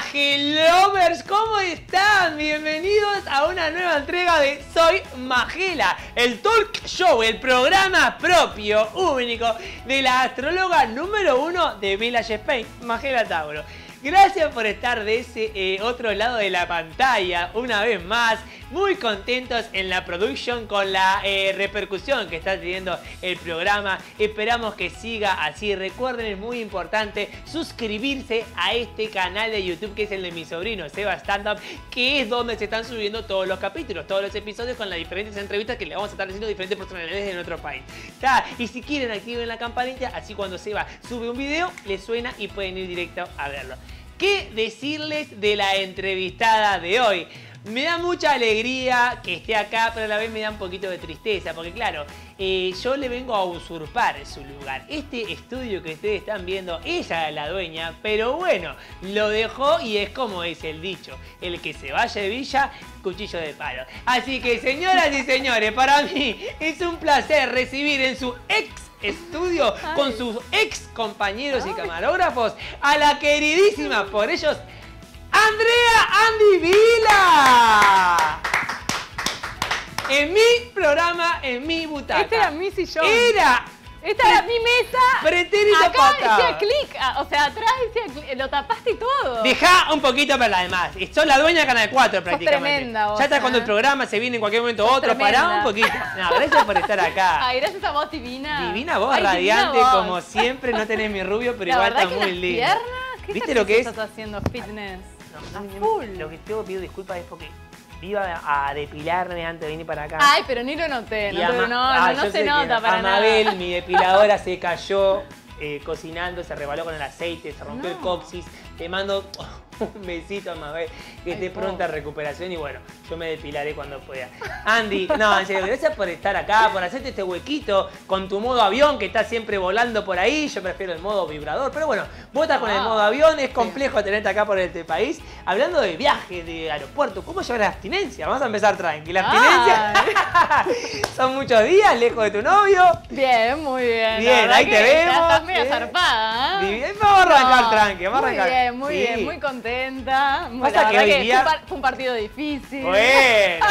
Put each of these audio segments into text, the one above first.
Magelovers, ¿cómo están? Bienvenidos a una nueva entrega de Soy Magela, el talk show, el programa propio, único, de la astróloga número 1 de Village Spain, Magela Tauro. Gracias por estar de ese otro lado de la pantalla, una vez más. Muy contentos en la production con la repercusión que está teniendo el programa. Esperamos que siga así. Recuerden, es muy importante suscribirse a este canal de YouTube que es el de mi sobrino, Seba Standup, que es donde se están subiendo todos los capítulos, todos los episodios con las diferentes entrevistas que le vamos a estar haciendo a diferentes personalidades de nuestro país. Y si quieren, activen la campanita, así cuando Seba sube un video, les suena y pueden ir directo a verlo. ¿Qué decirles de la entrevistada de hoy? Me da mucha alegría que esté acá, pero a la vez me da un poquito de tristeza, porque claro, yo le vengo a usurpar su lugar. Este estudio que ustedes están viendo, ella es la dueña, pero bueno, lo dejó y es como es el dicho, el que se vaya de villa, cuchillo de palo. Así que señoras y señores, para mí es un placer recibir en su ex estudio, con sus ex compañeros y camarógrafos, a la queridísima por ellos, Andrea Andy Vila. En mi programa, en mi butaca. Este era mi sillón. Esta era mi mesa. Pretérito acá patado. Decía clic, o sea, atrás decía clic, lo tapaste y todo. Dejá un poquito para las demás. Sos la dueña de Canal 4 prácticamente. Tremenda, vos, ya está cuando el programa se viene en cualquier momento otro. Tremenda. Pará un poquito. No, gracias por estar acá. Ay, gracias a vos, divina. Divina vos, ay, radiante, divina vos. Como siempre. No tenés mi rubio, pero igual está muy lindo. ¿Viste lo que es? Estás haciendo fitness. No, lo que tengo que pedir disculpas es porque iba a depilarme antes de venir para acá. Ay, pero ni lo noté. No se nota para nada. Amabel, mi depiladora, se cayó cocinando, se rebaló con el aceite, se rompió el coxis. Te mando un besito, Amabel, que esté pronta recuperación y bueno, yo me depilaré cuando pueda. Andy, no, en serio, gracias por estar acá, por hacerte este huequito con tu modo avión que está siempre volando por ahí. Yo prefiero el modo vibrador, pero bueno, vos estás con el modo avión, es complejo tenerte acá por este país. Hablando de viaje, de aeropuerto, ¿cómo llevar la abstinencia? Vamos a empezar tranqui. La abstinencia, son muchos días lejos de tu novio. Bien, muy bien. Bien, ahí te vemos. Estás medio zarpada, ¿eh? Bien, vamos a arrancar tranqui, vamos a arrancar. Muy bien, muy contenta. Pasa que hoy día fue un partido difícil. Bueno,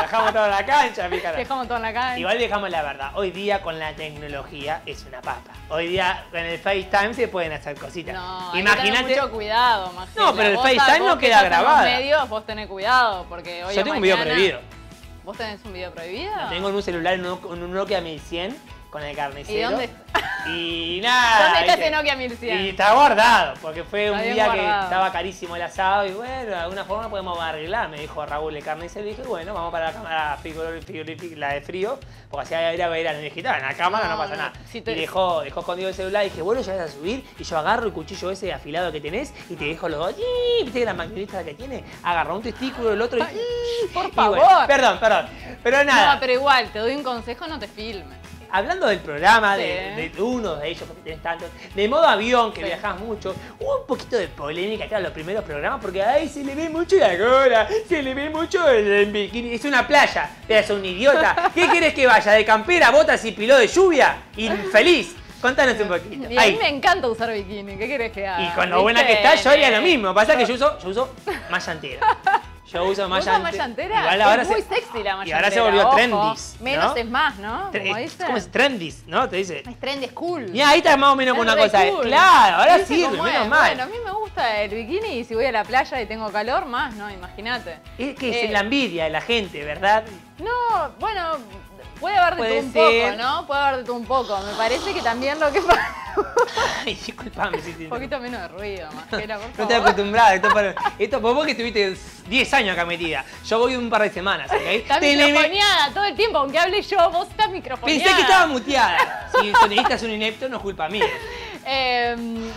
dejamos todo en la cancha, fíjate. Dejamos todo en la cancha. Igual dejamos la verdad. Hoy día con la tecnología es una papa. Hoy día con el FaceTime se pueden hacer cositas. No, imagínate. Mucho cuidado, Magela. No, pero el FaceTime no queda grabado. En los medios vos tenés cuidado porque hoy. Yo tengo un video prohibido. ¿Vos tenés un video prohibido? Lo tengo en un celular, en un Nokia 1100. Con el carnicero. ¿Y dónde? Y nada. ¿Dónde está ese Nokia 1100? Y está guardado, porque fue un día que estaba carísimo el asado y bueno, de alguna forma podemos arreglar, me dijo Raúl el carnicero. Y dije, bueno, vamos para la cámara frigorífica, la de frío, porque así había a ver a la digital, en la cámara no pasa nada. Si te... Y dejó escondido el celular y dije, bueno, ya vas a subir y yo agarro el cuchillo ese afilado que tenés y te dejo los dos. ¿Viste que la maquinista que tiene? Agarró un testículo, el otro y... Por favor. Y bueno, perdón. Pero nada. No, pero igual, te doy un consejo, no te filmes. Hablando del programa, sí, de uno de ellos, porque tenés tantos, de modo avión, que viajás mucho, hubo un poquito de polémica acá en los primeros programas, porque ay, se le ve mucho la gola, se le ve mucho el bikini, es una playa, eres un idiota. ¿Qué querés que vaya? ¿De campera, botas y piló de lluvia? Infeliz. Contanos un poquito. Y a mí me encanta usar bikini, ¿qué querés que haga? Y con lo buena que está, yo haría lo mismo. Pasa que yo uso malla entera. Yo uso malla entera. Es muy sexy la malla entera. Y ahora se volvió trendis, ¿no? Menos es más, ¿no? ¿Cómo es trendis, no? Te dice. Es trendy cool. Y ahí está más o menos con una cosa. Claro, ahora sí, menos mal. Bueno, a mí me gusta el bikini y si voy a la playa y tengo calor, más, ¿no? Imagínate. Es que es la envidia de la gente, ¿verdad? No, bueno. Puede haber de todo un poco, ¿no? Puede haber de todo un poco. Me parece que también lo que pasa... Ay, disculpame. Sí, un poquito menos de ruido, Magela, por favor. No te acostumbrás. Vos que estuviste 10 años acá metida. Yo voy un par de semanas, ¿ok? Estás microfoneada todo el tiempo. Aunque hable yo, vos estás microfoneada. Pensé que estaba muteada. Si el sonidista es un inepto, no es culpa mía.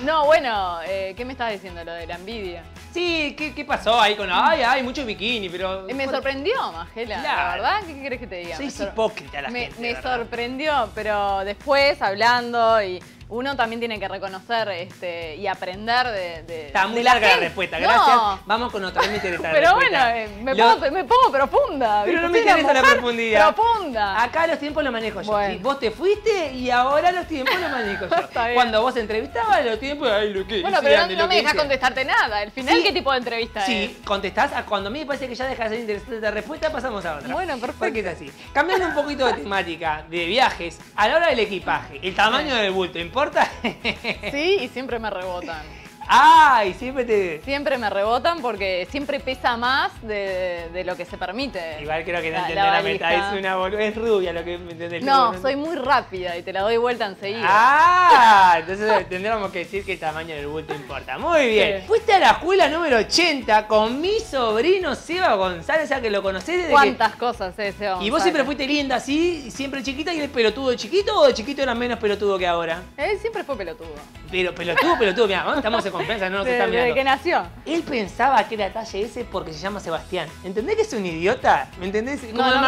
No, bueno, ¿qué me estabas diciendo? Lo de la envidia. Sí, ¿qué pasó ahí con ay, mucho bikini, pero... Me sorprendió, Magela, claro. La verdad, ¿qué querés que te diga? Soy hipócrita la gente, Me sorprendió, pero después hablando y... uno también tiene que reconocer y aprender de Está muy de larga la respuesta, gracias. No. Vamos con otra, no me interesa la respuesta. Pero bueno, me pongo profunda. Pero no me interesa la profundidad. Profunda. Acá los tiempos los manejo yo. Bueno. Sí, vos te fuiste y ahora los tiempos los manejo yo. Cuando vos entrevistabas, los tiempos, ay, lo que... Bueno, pero Andy, no me dejas contestarte nada. Al final, sí, ¿qué tipo de entrevista es? Sí, contestás a cuando a mí me parece que ya dejas de ser interesante la respuesta, pasamos a otra. Bueno, perfecto. Porque es así. Cambiando un poquito de temática, de viajes, a la hora del equipaje, el tamaño del bulto, ¿importa? Sí, y siempre me rebotan. ¡Ay! Siempre me rebotan porque siempre pesa más de lo que se permite. Igual creo que no entendés la meta. Es una boluda. Es rubia lo que entendés. No, soy muy rápida y te la doy vuelta enseguida. ¡Ah! Entonces tendríamos que decir que el tamaño del bulto importa. Muy bien. Sí. Fuiste a la escuela número 80 con mi sobrino Seba González, ya que lo conocés desde... ¿Cuántas cosas es Seba González? ¿Y vos siempre fuiste linda así, siempre chiquita, y el pelotudo chiquito, o de chiquito era menos pelotudo que ahora? Él siempre fue pelotudo. Pero pelotudo, mirá, estamos en confianza, no nos están mirando. Desde que nació. Él pensaba que era talla S porque se llama Sebastián. ¿Entendés que es un idiota? ¿Me entendés? Como no,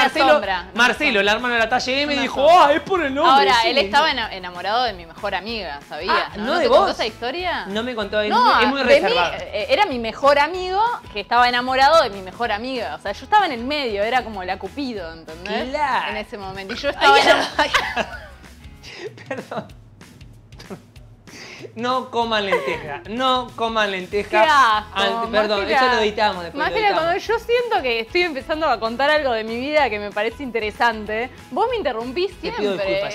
Marcelo, el hermano de la talla M, dijo, ¡ah, es por el nombre! Ahora, él estaba enamorado de mi mejor amiga, ¿sabías? Ah, ¿No de vos? ¿Te contó esa historia? No me contó, no, es muy reservado. Era mi mejor amigo que estaba enamorado de mi mejor amiga. O sea, yo estaba en el medio, era como la Cupido, ¿entendés? Claro. En ese momento. Y yo estaba... Perdón. No coman lenteja, no coman lenteja. Qué asco, perdón, eso lo editamos después. Magela, cuando yo siento que estoy empezando a contar algo de mi vida que me parece interesante, vos me interrumpís siempre. Te pido disculpas,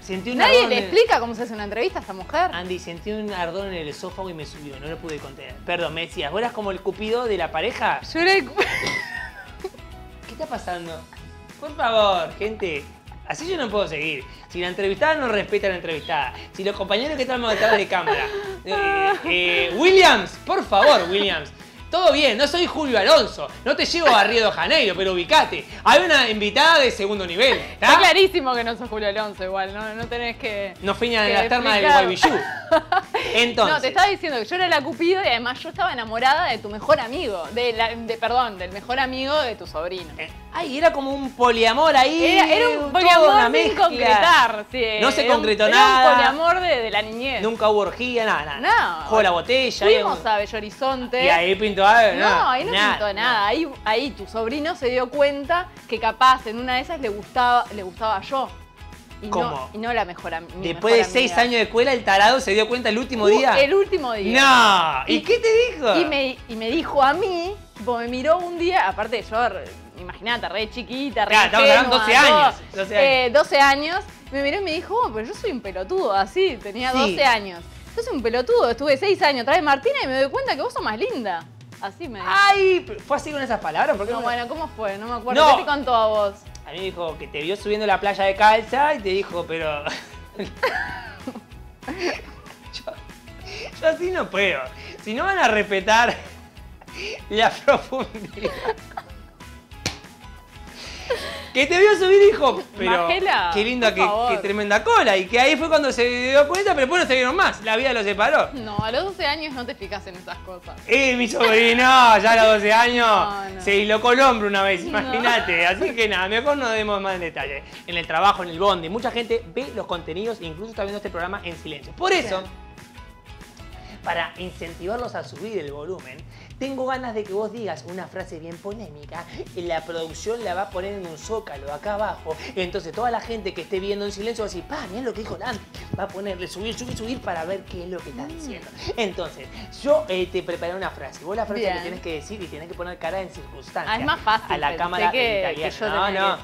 sentí un ardor. Nadie le explica cómo se hace una entrevista a esta mujer. Andy, sentí un ardor en el esófago y me subió, no lo pude contener. Perdón, me decías, ¿vos eras como el cupido de la pareja? Yo era el cupido. ¿Qué está pasando? Por favor, gente. Así yo no puedo seguir. Si la entrevistada no respeta a la entrevistada. Si los compañeros que estamos detrás de cámara. Williams, por favor, Williams. Todo bien, no soy Julio Alonso. No te llevo a Río de Janeiro, pero ubicate. Hay una invitada de segundo nivel. ¿Tá? Está clarísimo que no sos Julio Alonso igual. No tenés que... No fiñan en las termas del Guaybillú. Entonces... No, te estaba diciendo que yo era la Cupido y además yo estaba enamorada de tu mejor amigo. Del mejor amigo de tu sobrino. Ay, era como un poliamor ahí. Era un poliamor sin concretar. Sí, no se concretó nada. Era un poliamor de la niñez. Nunca hubo orgía, nada. Jugó la botella. Fuimos a Belo Horizonte. Y ahí pintó algo. No, ahí no pintó nada. Ahí tu sobrino se dio cuenta que capaz en una de esas le gustaba yo. Y ¿cómo? No la mejor amiga. Después de 6 años de escuela, el tarado se dio cuenta el último día. El último día. No. ¿Y qué te dijo? Y me dijo a mí, como me miró un día, aparte yo... Imagínate, re chiquita, re ingenua. Claro, estamos hablando 12 años. 12 años. Me miró y me dijo, pero yo soy un pelotudo, así, tenía 12 años. Yo soy un pelotudo, estuve 6 años atrás de Martina y me doy cuenta que vos sos más linda. Así me dijo. Ay, ¿fue así con esas palabras? ¿Por qué no? Bueno, ¿cómo fue? No me acuerdo. No. ¿Qué te contó a vos? A mí me dijo que te vio subiendo la playa de calza y te dijo, pero... yo así no puedo. Si no van a respetar la profundidad... Que te vio subir, hijo, pero Magela, qué linda, qué tremenda cola. Y que ahí fue cuando se dio cuenta, pero después no se vieron más. La vida lo separó. No, a los 12 años no te fijas en esas cosas. Mi sobrino, ya a los 12 años se dislocó el hombro una vez, imagínate. No. Así que nada, mejor no demos más en detalle. En el trabajo, en el bondi, mucha gente ve los contenidos e incluso está viendo este programa en silencio. Por eso, para incentivarlos a subir el volumen, tengo ganas de que vos digas una frase bien polémica y la producción la va a poner en un zócalo acá abajo. Entonces toda la gente que esté viendo en silencio va a decir, pa, mirá lo que dijo Andy. Va a ponerle subir para ver qué es lo que está diciendo. Entonces, yo te preparé una frase. Vos la frase que tenés que decir y tenés que poner cara en circunstancias. Ah, es más fácil. A la cámara italiana.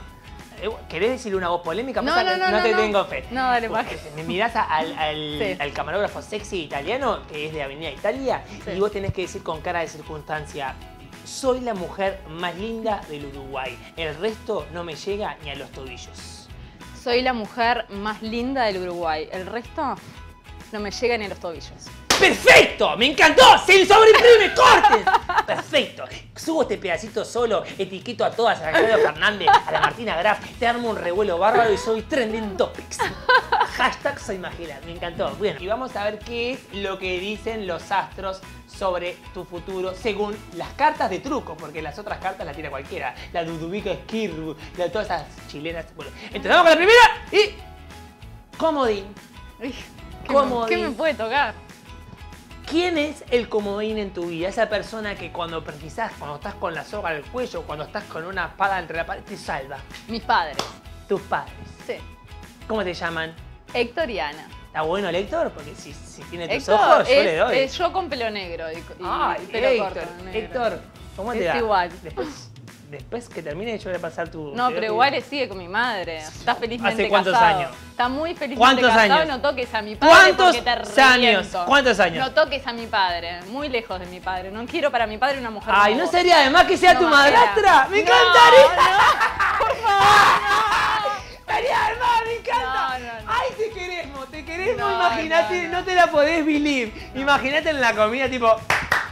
¿Querés decirle una voz polémica? No, no tengo fe. No, dale, Magela. Me mirás al camarógrafo sexy italiano, que es de Avenida Italia, y vos tenés que decir con cara de circunstancia, soy la mujer más linda del Uruguay. El resto no me llega ni a los tobillos. Soy la mujer más linda del Uruguay. El resto no me llega ni a los tobillos. ¡Perfecto! ¡Me encantó! ¡Sin sobreimprime! ¡Corten! ¡Perfecto! Subo este pedacito solo, etiqueto a todas, a Claudia Fernández, a la Martina Graff, te armo un revuelo bárbaro y soy trending topics. # Soy Magela. Me encantó. Bueno, y vamos a ver qué es lo que dicen los astros sobre tu futuro según las cartas de truco, porque las otras cartas las tira cualquiera. La Dudu Vika Esquirru, la de todas esas chilenas. Bueno, entonces vamos con la primera y... Comodín. comodín. ¿Qué me puede tocar? ¿Quién es el comodín en tu vida? Esa persona que cuando precisás, cuando estás con la soga al cuello, cuando estás con una espada entre la pared, te salva. Mis padres. Tus padres. Sí. ¿Cómo te llaman? Héctor y Ana. ¿Está bueno el Héctor? Porque si tiene tus ojos, yo le doy. Yo con pelo negro. Y pelo Héctor, corto, negro. Héctor, ¿cómo te va? Es igual. Después que termine yo voy a pasar tu... No, pero igual sigue con mi madre. Está felizmente casado. ¿Hace cuántos años? Está muy felizmente casado. ¿Cuántos años? No toques a mi padre porque te reviento. ¿Cuántos años? No toques a mi padre. Muy lejos de mi padre. No quiero para mi padre una mujer. Ay, ¿no sería además que sea tu madrastra? ¡Me encantaría! No, por favor, no. Estaría además, me encanta. No. Ay, te queremos, imagínate, no te la podés believe. Imagínate en la comida tipo...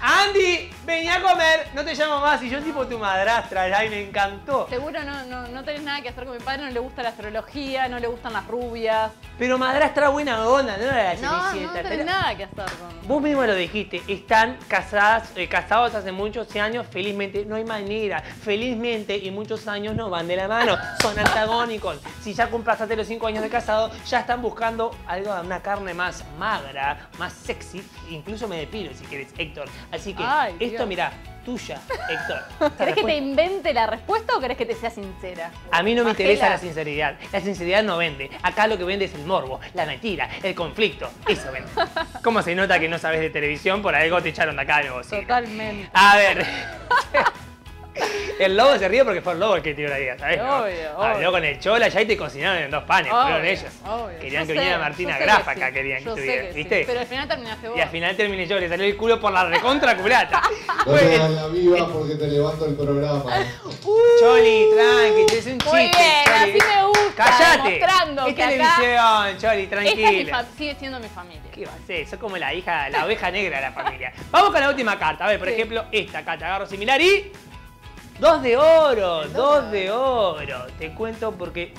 Andy, vení a comer, no te llamo más. Y yo tipo tu madrastra, ya, y me encantó. Seguro no tenés nada que hacer con mi padre, no le gusta la astrología, no le gustan las rubias. Pero madrastra buena onda, no la Cenicienta. No tenés nada que hacer con... Vos mismo lo dijiste, están casados hace muchos años, felizmente, no hay manera. Felizmente y muchos años no van de la mano, son antagónicos. Si ya compraste los 5 años de casado, ya están buscando algo, una carne más magra, más sexy. Incluso me depilo si querés, Héctor. Así que esto, mirá, tuya, Héctor. ¿Querés que te invente la respuesta o querés que te sea sincera? A mí no me interesa la sinceridad. La sinceridad no vende. Acá lo que vende es el morbo, la mentira, el conflicto. Eso vende. ¿Cómo se nota que no sabes de televisión? Por algo te echaron de acá de vos. Totalmente. A ver. El lobo se ríe porque fue el lobo el que tiró la idea, ¿sabes? Obvio, ¿no? Habló con el Chola, ya y te cocinaron en 2 panes, fueron ellos. Obvio. Querían que viniera Martina Graff acá, sí. Querían que estuviera, ¿viste? Sí. Pero al final terminaste vos. Y al final terminé yo, le salió el culo por la recontra culata. No te das la viva porque te levanto el programa. Choli, tranqui, es un chiste. Muy bien, Choli. Así me gusta. ¡Cállate! Es televisión, Choli, tranquila. Sigue siendo mi familia. ¿Qué va a ser? Sos como la hija, la oveja negra de la familia. Vamos con la última carta. A ver, por ejemplo, esta carta. Agarro similar y... 2 de oro, 2 de oro. Te cuento porque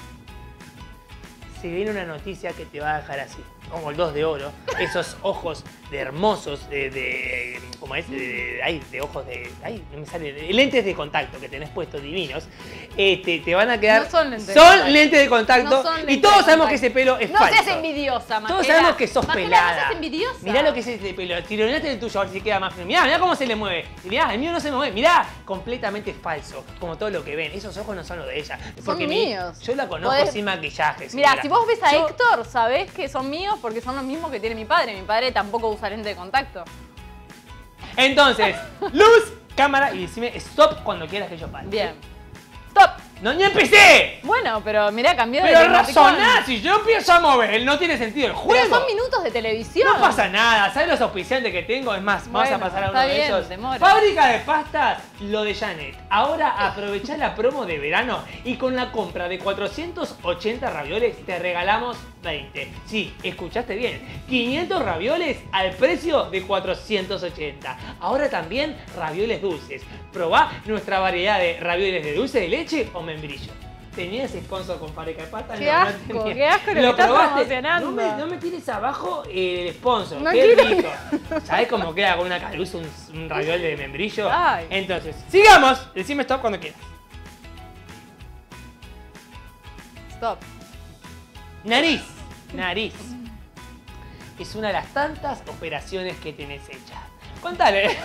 se viene una noticia que te va a dejar así. Como el 2 de oro, esos ojos de hermosos, ¿cómo es? De ojos de... Ay, no me sale. Lentes de contacto que tenés puestos divinos. Te van a quedar... No son lentes de contacto. Son lentes de contacto. Y todos sabemos que ese pelo es falso. No seas envidiosa, Magela. Todos sabemos que sos pelada. No seas envidiosa. Mirá lo que es ese pelo. Tironeate el tuyo, a ver si queda más fino. Mirá cómo se le mueve. Mirá, el mío no se mueve. Mirá, completamente falso. Como todo lo que ven. Esos ojos no son los de ella. Son míos. Yo la conozco sin maquillaje. Mirá, si vos ves a Héctor, sabés que son míos porque son los mismos que tiene mi padre. Mi padre tampoco usa lente de contacto. Entonces, luz, cámara y decime stop cuando quieras que yo pare. Bien. ¡Stop! ¡No, ni empecé! Bueno, pero mirá, cambió de... Pero razoná, si yo empiezo a mover, no tiene sentido el juego. Pero son minutos de televisión. No pasa nada, ¿sabes los auspiciantes que tengo? Es más, vamos a pasar a uno de ellos. Fábrica de pastas, lo de Janet. Ahora aprovechá la promo de verano y con la compra de 480 ravioles te regalamos 20. Sí, escuchaste bien. 500 ravioles al precio de 480. Ahora también ravioles dulces. Probá nuestra variedad de ravioles de dulce de leche o membrillo. Tenías sponsor con pareja de patas. Qué asco, no qué asco lo que estás emocionando. No me tires abajo el sponsor. No qué rico. ¿Sabés cómo queda con una calusa un raviol de membrillo? Ay. Entonces, sigamos. Decime stop cuando quieras. Stop. Nariz. Nariz. Es una de las tantas operaciones que tenés hecha. Contale.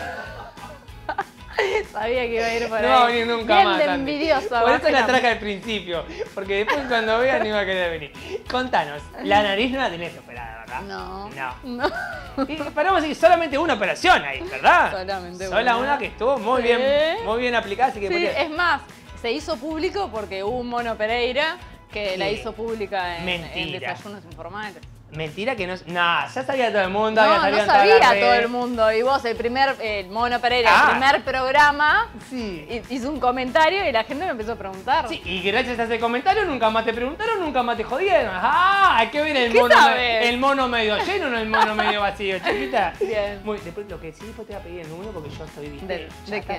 Sabía que iba a ir para ahí. No, ni nunca más. Bien envidiosa. Por eso la traje al principio. Porque después cuando vean no iba a querer venir. Contanos, la nariz no la tenés operada, ¿verdad? No. Y paramos aquí, solamente una operación ahí, ¿verdad? Solamente una. Solo una que estuvo muy bien aplicada. Así que sí, es más, se hizo público porque hubo un Mono Pereira que la hizo pública en Desayunos Informales. Mentira que no... Nah, ya sabía todo el mundo. No sabía todo el mundo. Y vos, el Mono Pereira, el primer programa, hizo un comentario y la gente me empezó a preguntar. Sí, y gracias a ese comentario nunca más te preguntaron, nunca más te jodieron. ¡Ah! ¿Qué viene el mono medio lleno, no el mono medio vacío, chiquita? Bien. Después lo que sí después te voy a pedir el número porque yo estoy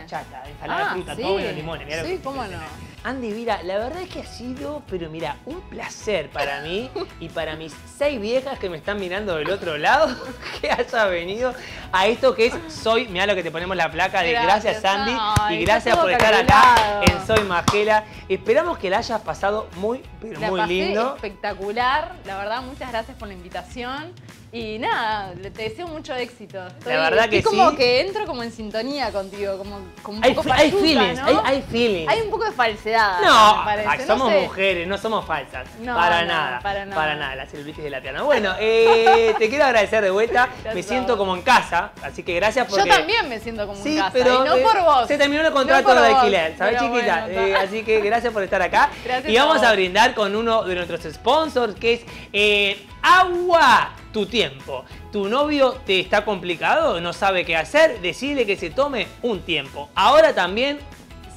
chata, ensalada fruta, todo y los limones. Sí, cómo no. Andy Vila, la verdad es que ha sido, pero mira, un placer para mí y para mis 6 viejas que me están mirando del otro lado, que haya venido a esto que es Soy, mirá lo que te ponemos la placa de gracias Andy y gracias por estar acá en Soy Magela. Esperamos que la hayas pasado muy, pero muy lindo. Espectacular, la verdad, muchas gracias por la invitación. Y nada, te deseo mucho éxito. Estoy, la verdad que como sí, que entro como en sintonía contigo, como un poco falsuta, feelings, ¿no? Hay feelings. Hay un poco de falsedad. No, me parece. Somos mujeres, no somos falsas. No, para nada, las servicios de la pierna. Bueno, te quiero agradecer de vuelta. Me siento como en casa, así que gracias por. Yo también me siento como en casa, pero y no por vos. Se terminó el contrato de alquiler, ¿sabes, chiquita? Bueno, así que gracias por estar acá. Gracias y vamos a brindar con uno de nuestros sponsors, que es Agua Tu Tiempo. Tu novio te está complicado, no sabe qué hacer, decile que se tome un tiempo. Ahora también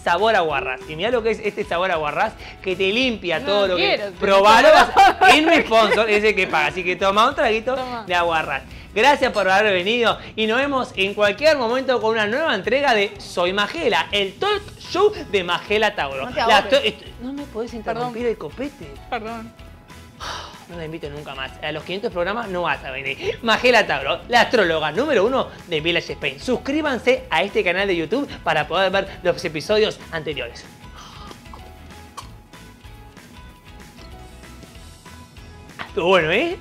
sabor aguarrás. Y mirá lo que es este sabor aguarrás, que te limpia todo lo que... Probalo. Es mi sponsor, es el que paga. Así que toma un traguito de aguarrás. Gracias por haber venido y nos vemos en cualquier momento con una nueva entrega de Soy Magela, el talk show de Magela Tauro. No me podés interrumpir el copete. Perdón. No la invito nunca más. A los 500 programas no vas a venir. Magela Tauro, la astróloga número 1 de Village Spain. Suscríbanse a este canal de YouTube para poder ver los episodios anteriores. Estuvo bueno, ¿eh?